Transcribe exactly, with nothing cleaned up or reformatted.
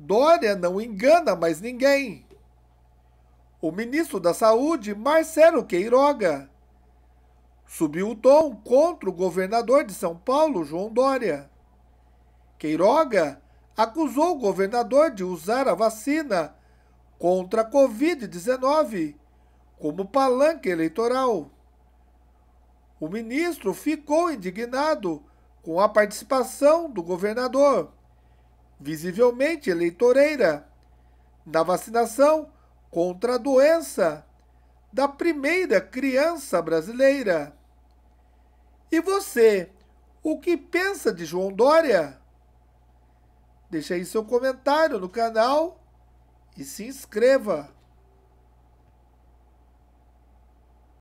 Doria não engana mais ninguém. O ministro da Saúde, Marcelo Queiroga, subiu o tom contra o governador de São Paulo, João Doria. Queiroga acusou o governador de usar a vacina contra a Covid dezenove como palanque eleitoral. O ministro ficou indignado com a participação do governador, visivelmente eleitoreira, na vacinação contra a doença da primeira criança brasileira. E você, o que pensa de João Doria? Deixe aí seu comentário no canal e se inscreva.